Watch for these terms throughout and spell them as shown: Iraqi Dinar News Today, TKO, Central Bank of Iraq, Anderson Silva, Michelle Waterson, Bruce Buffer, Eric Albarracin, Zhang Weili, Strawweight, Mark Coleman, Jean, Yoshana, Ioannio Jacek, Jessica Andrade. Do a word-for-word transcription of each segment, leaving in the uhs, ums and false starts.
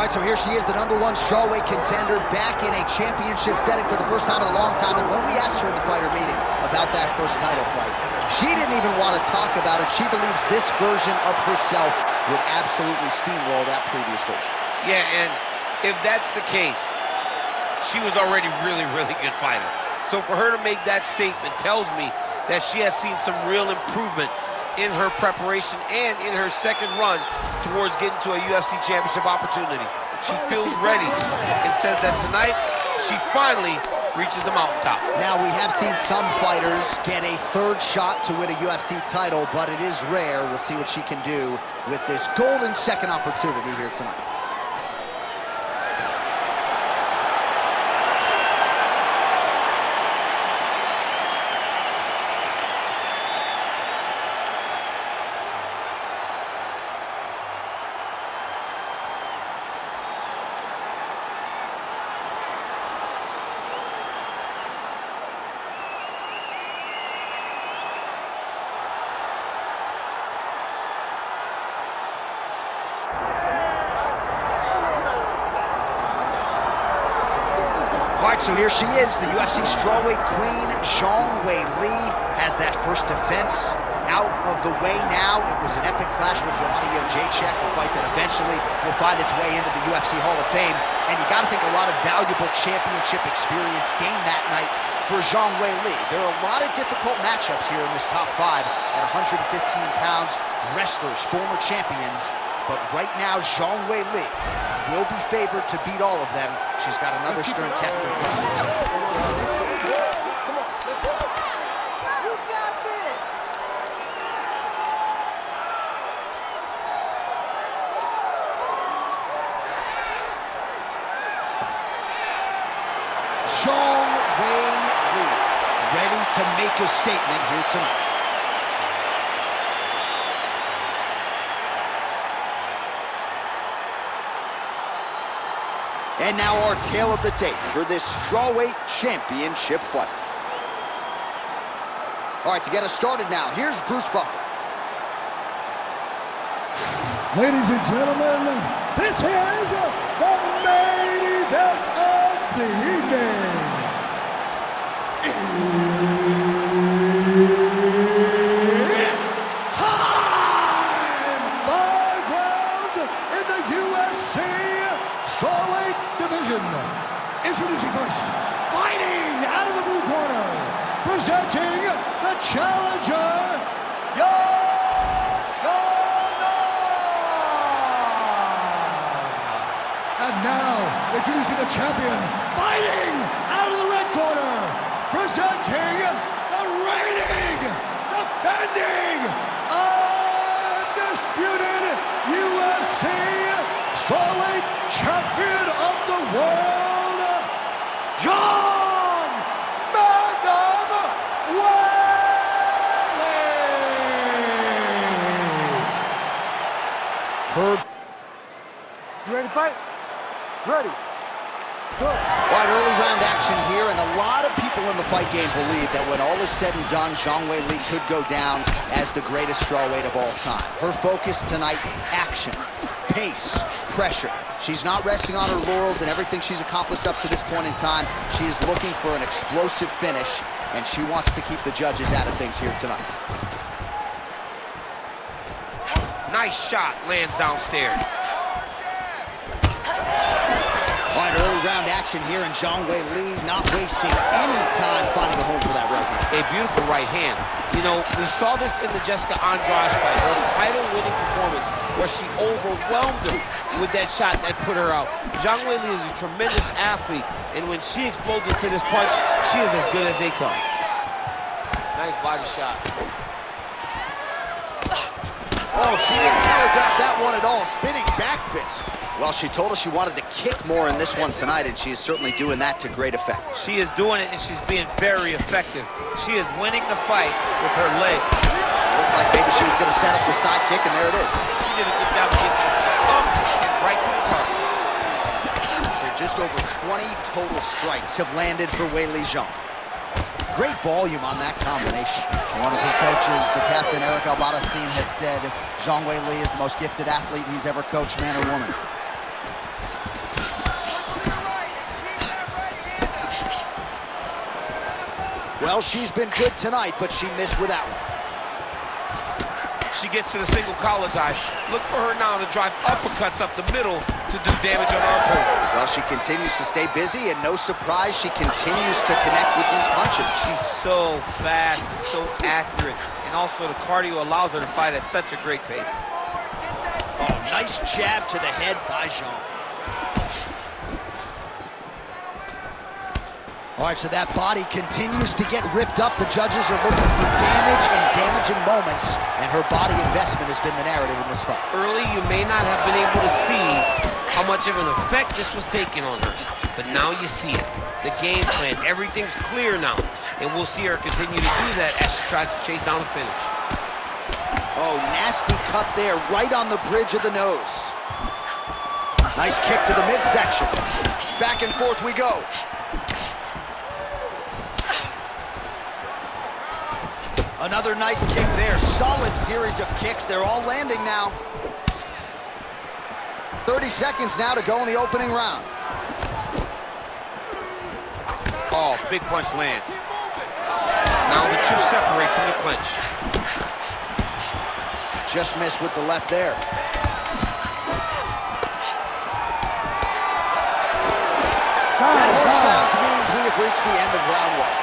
All right, so here she is, the number one strawweight contender, back in a championship setting for the first time in a long time. And when we asked her in the fighter meeting about that first title fight, she didn't even want to talk about it. She believes this version of herself would absolutely steamroll that previous version. Yeah, and if that's the case, she was already really, really good fighter. So for her to make that statement tells me that she has seen some real improvement in her preparation and in her second run towards getting to a U F C championship opportunity. She feels ready and says that tonight she finally reaches the mountaintop. Now, we have seen some fighters get a third shot to win a U F C title, but it is rare. We'll see what she can do with this golden second opportunity here tonight. So here she is, the U F C strawweight queen, Zhang Weili, has that first defense out of the way now. It was an epic clash with Ioannio Jacek, a fight that eventually will find its way into the U F C Hall of Fame. And you got to think a lot of valuable championship experience gained that night for Zhang Weili. There are a lot of difficult matchups here in this top five at one hundred fifteen pounds, wrestlers, former champions. But right now, Zhang Weili will be favored to beat all of them. She's got another stern test in front of her tonight. You got this. Zhang Weili ready to make a statement here tonight. And now our tale of the tape for this strawweight championship fight. All right, to get us started now, here's Bruce Buffer. Ladies and gentlemen, this is the main event of the evening. It's time! Five rounds in the U F C strawweight division. Introducing first, fighting out of the blue corner, presenting the challenger, Yoshana. And now, introducing the champion, fighting out of the red corner, presenting the reigning, defending, undisputed U F C strawweight champion of the world, John Madam Weili. You ready to fight? Ready. All right, early round action here, and a lot of people in the fight game believe that when all is said and done, Zhang Weili could go down as the greatest strawweight of all time. Her focus tonight, action, pace, pressure. She's not resting on her laurels and everything she's accomplished up to this point in time. She is looking for an explosive finish, and she wants to keep the judges out of things here tonight. Nice shot, lands downstairs. All right, early round action here, and Zhang Weili not wasting any time finding a home for that right hand. A beautiful right hand. You know, we saw this in the Jessica Andrade fight, her title-winning performance, where she overwhelmed him with that shot that put her out. Zhang Weili is a tremendous athlete, and when she explodes into this punch, she is as good as they come. Nice body shot. Oh, she didn't telegraph that one at all. Spinning back fist. Well, she told us she wanted to kick more in this one tonight, and she is certainly doing that to great effect. She is doing it, and she's being very effective. She is winning the fight with her leg. It looked like maybe she was going to set up the sidekick, and there it is. She didn't get down, but oh, right to the target. So just over twenty total strikes have landed for Weili Jean. Great volume on that combination. One of her coaches, the captain, Eric Albarracin, has said Zhang Weili is the most gifted athlete he's ever coached, man or woman. Well, she's been good tonight, but she missed with that one. She gets to the single collar dive. Look for her now to drive uppercuts up the middle to do damage on our opponent. Well, she continues to stay busy, and no surprise, she continues to connect with these punches. She's so fast and so accurate, and also the cardio allows her to fight at such a great pace. Oh, nice jab to the head by Jean. All right, so that body continues to get ripped up. The judges are looking for damage and damaging moments, and her body investment has been the narrative in this fight. Early, you may not have been able to see how much of an effect this was taking on her, but now you see it. The game plan, everything's clear now, and we'll see her continue to do that as she tries to chase down the finish. Oh, nasty cut there, right on the bridge of the nose. Nice kick to the midsection. Back and forth we go. Another nice kick there. Solid series of kicks. They're all landing now. thirty seconds now to go in the opening round. Oh, big punch lands. Now the two separate from the clinch. Just missed with the left there. That horn sounds means we have reached the end of round one.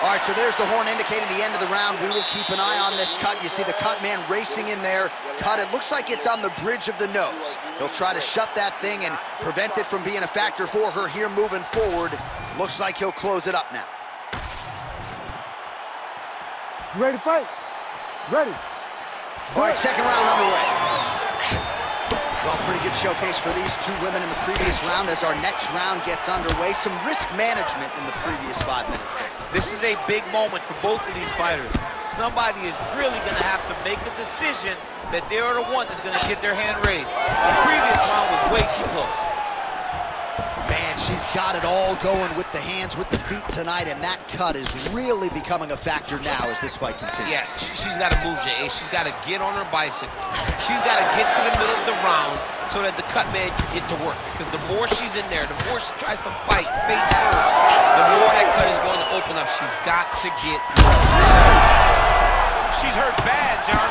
All right, so there's the horn indicating the end of the round. We will keep an eye on this cut. You see the cut man racing in there. Cut, it looks like it's on the bridge of the nose. He'll try to shut that thing and prevent it from being a factor for her here moving forward. Looks like he'll close it up now. You ready to fight? Ready. All right, second round underway. Well, pretty good showcase for these two women in the previous round as our next round gets underway. Some risk management in the previous five minutes there. This is a big moment for both of these fighters. Somebody is really going to have to make a decision that they are the one that's going to get their hand raised. The previous round was way too close. Man, she's got it all going with the hands, with the feet tonight, and that cut is really becoming a factor now as this fight continues. Yes, she's got to move, Jay. She's got to get on her bicycle. She's got to get to the middle of the round so that the cut man can get to work. Because the more she's in there, the more she tries to fight face first, the more that cut is going to open up. She's got to get moved. She's hurt bad, John.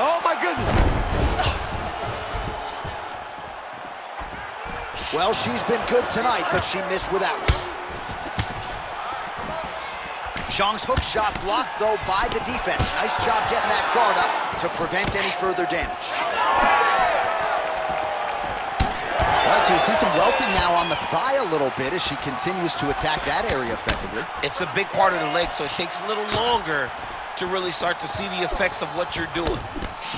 Oh, my goodness. Well, she's been good tonight, but she missed with that one. Zhang's hook shot blocked, though, by the defense. Nice job getting that guard up to prevent any further damage. Well, so you see some welting now on the thigh a little bit as she continues to attack that area effectively. It's a big part of the leg, so it takes a little longer to really start to see the effects of what you're doing.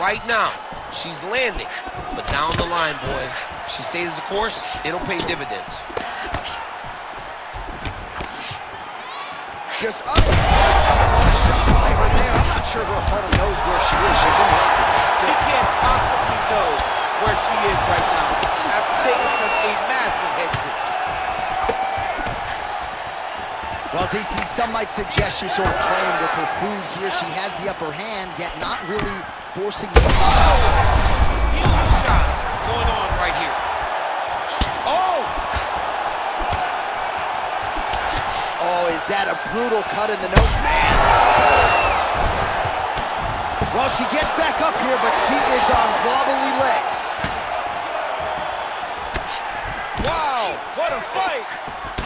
Right now, she's landing, but down the line, boy, she stays the course, it'll pay dividends. Just up. What a shot by her there. I'm not sure her opponent knows where she is. She's in the locker room. She can't possibly know where she is right now after taking such a massive head kick. Well, D C, some might suggest she's sort of playing with her food here. She has the upper hand, yet not really forcing the oh! shot. Going on right here. Oh! Oh, is that a brutal cut in the nose? Man! Well, she gets back up here, but she is on wobbly legs. Wow, what a fight!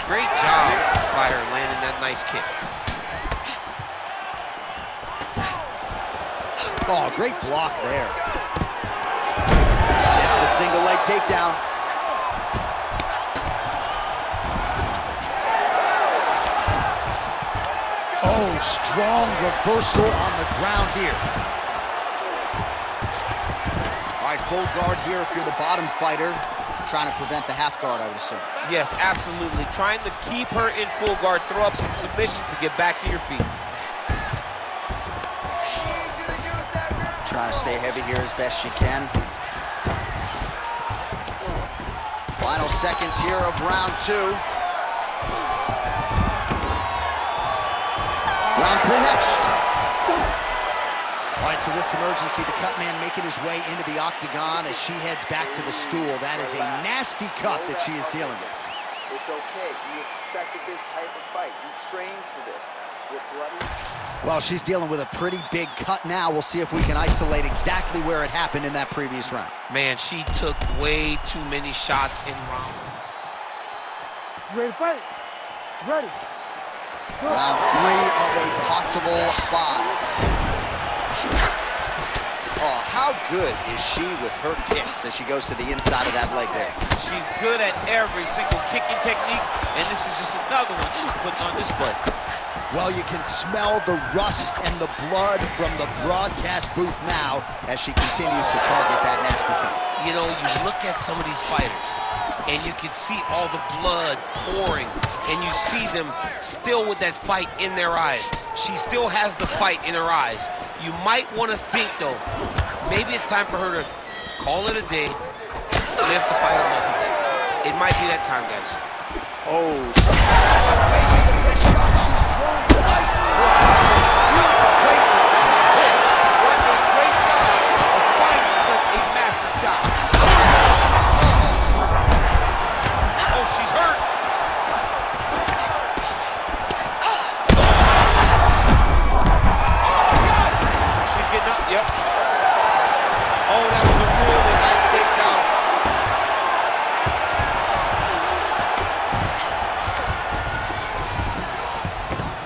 Great job, Spider, landing that nice kick. Oh, great block there. The single leg takedown. Oh, strong reversal on the ground here. All right, full guard here if you're the bottom fighter. Trying to prevent the half guard, I would assume. Yes, absolutely. Trying to keep her in full guard. Throw up some submissions to get back to your feet. Trying to stay heavy here as best she can. Final seconds here of round two. Round three next. All right, so with some urgency, the cut man making his way into the octagon as she heads back to the stool. That is a nasty cut that she is dealing with. It's okay. We expected this type of fight. We trained for this. We're bloody. Well, she's dealing with a pretty big cut now. We'll see if we can isolate exactly where it happened in that previous round. Man, she took way too many shots in round. Ready to fight? Ready. Go. Round three of a possible five. Oh, how good is she with her kicks as she goes to the inside of that leg there? She's good at every single kicking technique, and this is just another one she's putting on display. Well, you can smell the rust and the blood from the broadcast booth now as she continues to target that nasty kick. You know, you look at some of these fighters, and you can see all the blood pouring, and you see them still with that fight in their eyes. She still has the fight in her eyes. You might want to think, though, maybe it's time for her to call it a day, live the fight another day. It might be that time, guys. Oh, she's thrown tonight. Beautiful placement. What a great job of finding such a massive shot. Oh, she's hurt. Yep. Oh, that was a really nice takedown.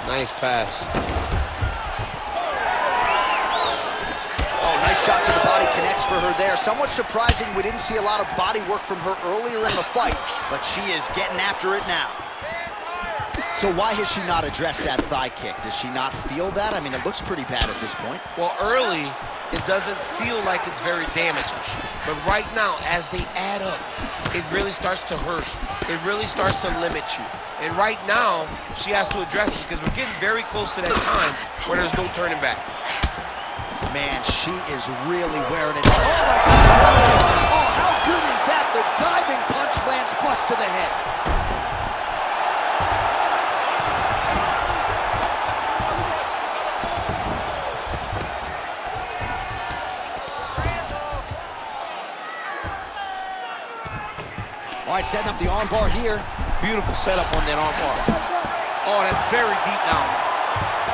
Nice pass. Oh, nice shot to the body connects for her there. Somewhat surprising we didn't see a lot of body work from her earlier in the fight, but she is getting after it now. So why has she not addressed that thigh kick? Does she not feel that? I mean, it looks pretty bad at this point. Well, early, it doesn't feel like it's very damaging. But right now, as they add up, it really starts to hurt. It really starts to limit you. And right now, she has to address it because we're getting very close to that time where there's no turning back. Man, she is really wearing it. Oh, my God. Oh, how good is that? The diving punch lands flush to the head. All right, setting up the armbar here. Beautiful setup on that armbar. Oh, that's very deep now.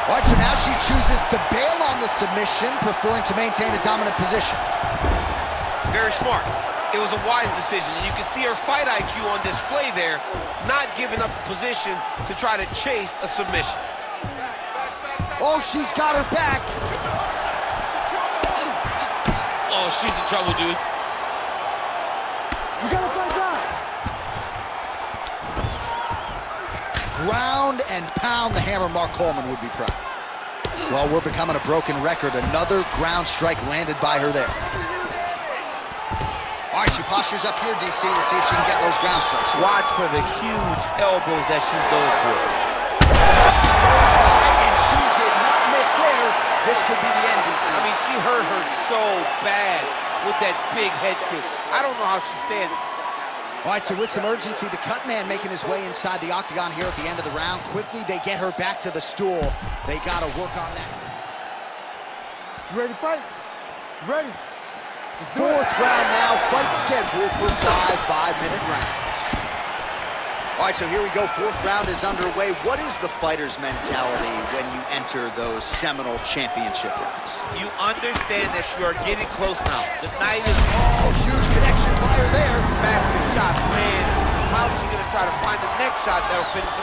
All right, so now she chooses to bail on the submission, preferring to maintain a dominant position. Very smart. It was a wise decision, and you can see her fight I Q on display there, not giving up position to try to chase a submission. Oh, she's got her back. Oh, she's in trouble, dude. Ground and pound, the hammer. Mark Coleman would be proud. Well, we're becoming a broken record. Another ground strike landed by her there. All right, she postures up here, D C. We'll see if she can get those ground strikes. Watch for the huge elbows that she's going for. She goes by, and she did not miss there. This could be the end, D C. I mean, she hurt her so bad with that big head kick. I don't know how she stands. All right, so with some urgency, the cut man making his way inside the octagon here at the end of the round. Quickly, they get her back to the stool. They got to work on that. Ready to fight? Ready. Fourth round now. Fight scheduled for five five-minute rounds. All right, so here we go. Fourth round is underway. What is the fighter's mentality when you enter those seminal championship rounds? You understand that you are getting close now. The night is... Oh, huge connection fire there. Massive shot, man. How is she going to try to find the next shot that will finish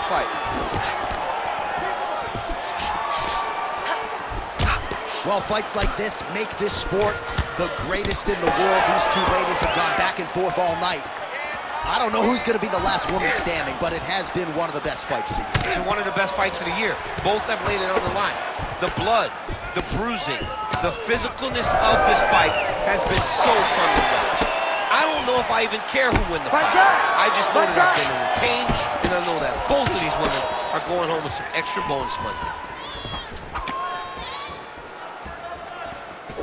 the fight? Well, fights like this make this sport the greatest in the world. These two ladies have gone back and forth all night. I don't know who's going to be the last woman standing, but it has been one of the best fights of the year. It's been one of the best fights of the year. Both have laid it on the line. The blood, the bruising, the physicalness of this fight has been so fun to watch. I don't know if I even care who wins the fight. I just know that I've been in pain, and I know that both of these women are going home with some extra bonus money.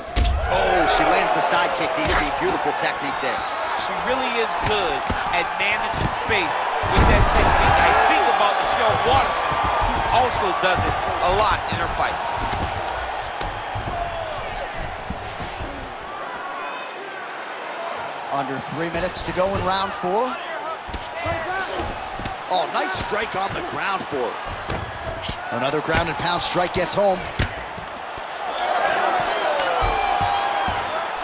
Oh, she lands the sidekick, D C. Beautiful technique there. She really is good at managing space with that technique. I think about Michelle Waterson, who also does it a lot in her fights. Under three minutes to go in round four. Oh, nice strike on the ground for it. Another ground and pound strike gets home.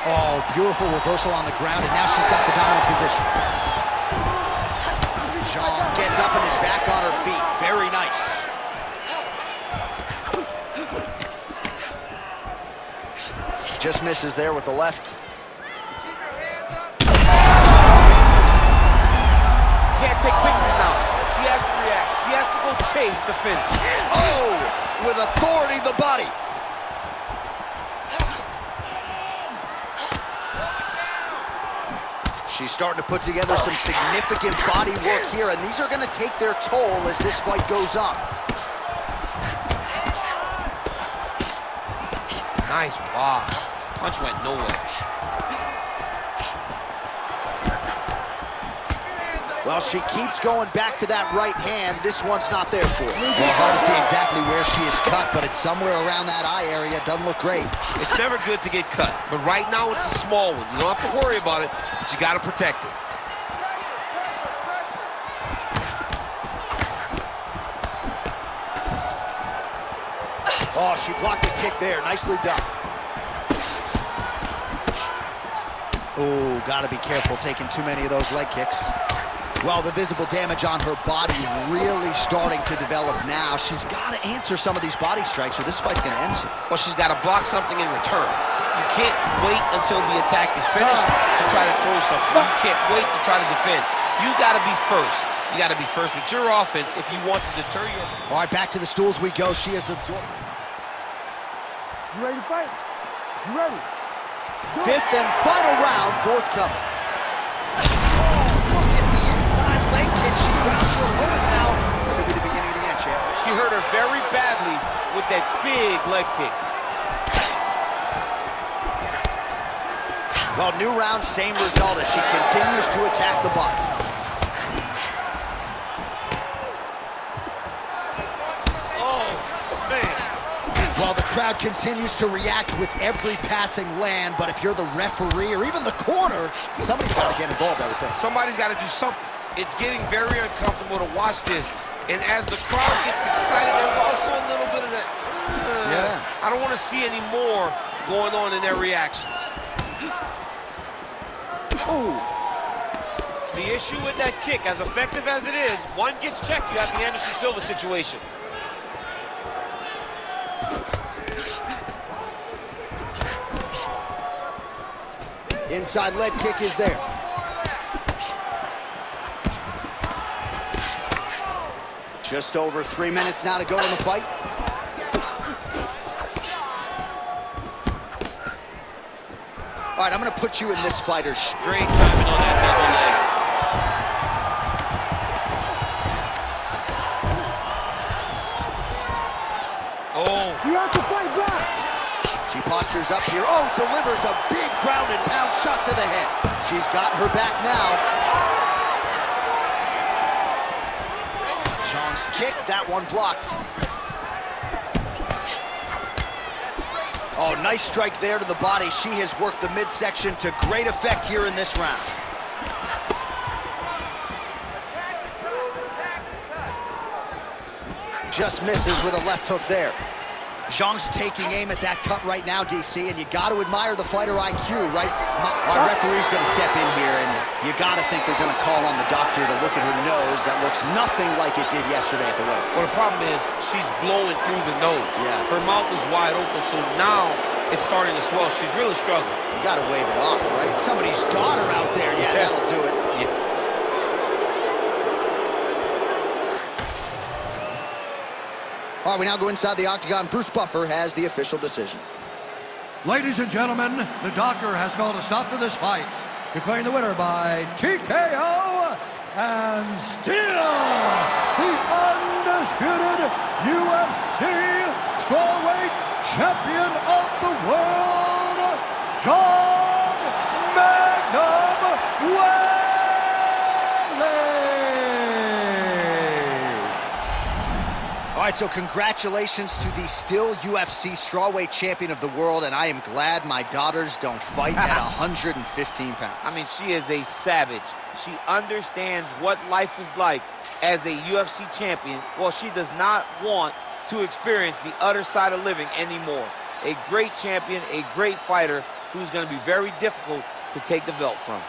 Oh, beautiful reversal on the ground, and now she's got the dominant position. Jean gets up and is back on her feet. Very nice. She just misses there with the left. Keep your hands up. Can't take quickness now. She has to react. She has to go chase the finish. Oh, with authority, the body. She's starting to put together some significant body work here, and these are going to take their toll as this fight goes on. Nice block. Punch went nowhere. Well, she keeps going back to that right hand. This one's not there for her. Well, hard to see exactly where she is cut, but it's somewhere around that eye area. It doesn't look great. It's never good to get cut, but right now it's a small one. You don't have to worry about it. You gotta protect it. Pressure, pressure, pressure. Oh, she blocked the kick there. Nicely done. Oh, gotta be careful taking too many of those leg kicks. Well, the visible damage on her body really starting to develop now. She's gotta answer some of these body strikes, or this fight's gonna end soon. Well, she's gotta block something in return. You can't wait until the attack is finished to try to throw something. You can't wait to try to defend. You got to be first. You got to be first with your offense if you want to deter your... All right, back to the stools we go. She is absorbed. You ready to fight? You ready? Fifth and final round, forthcoming. Oh, look at the inside leg kick. She grabs her opponent now. Could be the beginning of the end, champ. She hurt her very badly with that big leg kick. Well, new round, same result as she continues to attack the body. Oh, man. Well, the crowd continues to react with every passing land, but if you're the referee or even the corner, somebody's got to get involved, I would think. Somebody's got to do something. It's getting very uncomfortable to watch this, and as the crowd gets excited, there's also a little bit of that, uh, yeah. I don't want to see any more going on in their reactions. Ooh. The issue with that kick, as effective as it is, one gets checked, you have the Anderson Silva situation. Inside leg kick is there. Just over three minutes now to go in the fight. All right, I'm going to put you in this fighter's shoes. Great timing on that double leg. Oh. You have to fight back. She postures up here. Oh, delivers a big ground and pound shot to the head. She's got her back now. Sean's kick, that one blocked. Oh, nice strike there to the body. She has worked the midsection to great effect here in this round. Attack the cut, attack the cut. Just misses with a left hook there. Zhang's taking aim at that cut right now, D C, and you got to admire the fighter I Q, right? Our referee's going to step in here, and you got to think they're going to call on the doctor to look at her nose. That looks nothing like it did yesterday at the weigh. Well, the problem is she's blowing through the nose. Yeah. Her mouth is wide open, so now it's starting to swell. She's really struggling. You got to wave it off, right? Somebody's daughter out there. Yeah, yeah. That'll do it. Yeah. All right, we now go inside the octagon. Bruce Buffer has the official decision. Ladies and gentlemen, the doctor has called a stop to this fight, declaring the winner by T K O and still the undisputed U F C strawweight champion of the world, John Magnum Weili. All right, so congratulations to the still U F C strawweight champion of the world, and I am glad my daughters don't fight at one hundred fifteen pounds. I mean, she is a savage. She understands what life is like as a U F C champion. Well, she does not want to experience the other side of living anymore. A great champion, a great fighter who's going to be very difficult to take the belt from.